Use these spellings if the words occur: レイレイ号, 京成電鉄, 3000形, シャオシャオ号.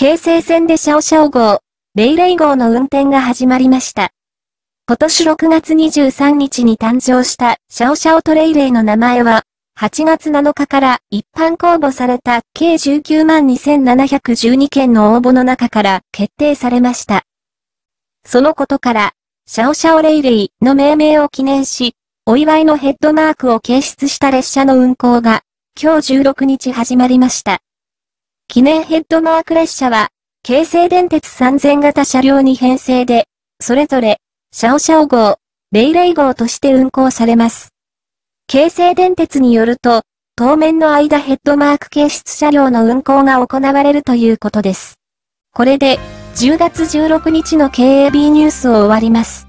京成線でシャオシャオ号、レイレイ号の運転が始まりました。今年6月23日に誕生したシャオシャオとレイレイの名前は、8月7日から一般公募された計 192,712 件の応募の中から決定されました。そのことから、シャオシャオレイレイの命名を記念し、お祝いのヘッドマークを掲出した列車の運行が、今日16日始まりました。記念ヘッドマーク列車は、京成電鉄3000型車両に編成で、それぞれ、シャオシャオ号、レイレイ号として運行されます。京成電鉄によると、当面の間ヘッドマーク掲出車両の運行が行われるということです。これで、10月16日のKABニュースを終わります。